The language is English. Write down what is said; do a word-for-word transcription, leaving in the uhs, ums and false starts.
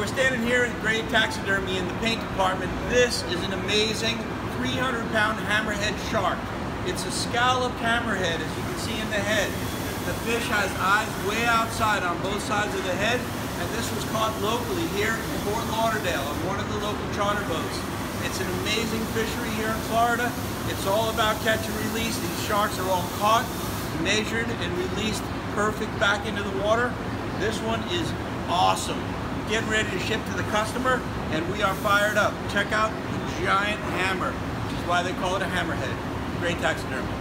we're standing here at Great Taxidermy in the paint department. This is an amazing three hundred pound hammerhead shark. It's a scalloped hammerhead, as you can see in the head. The fish has eyes way outside on both sides of the head, and this was caught locally here in Fort Lauderdale on one of the local charter boats. It's an amazing fishery here in Florida. It's all about catch and release. These sharks are all caught, measured, and released perfect back into the water. This one is awesome. Get ready to ship to the customer, and we are fired up. Check out the giant hammer, which is why they call it a hammerhead. Great Taxidermy.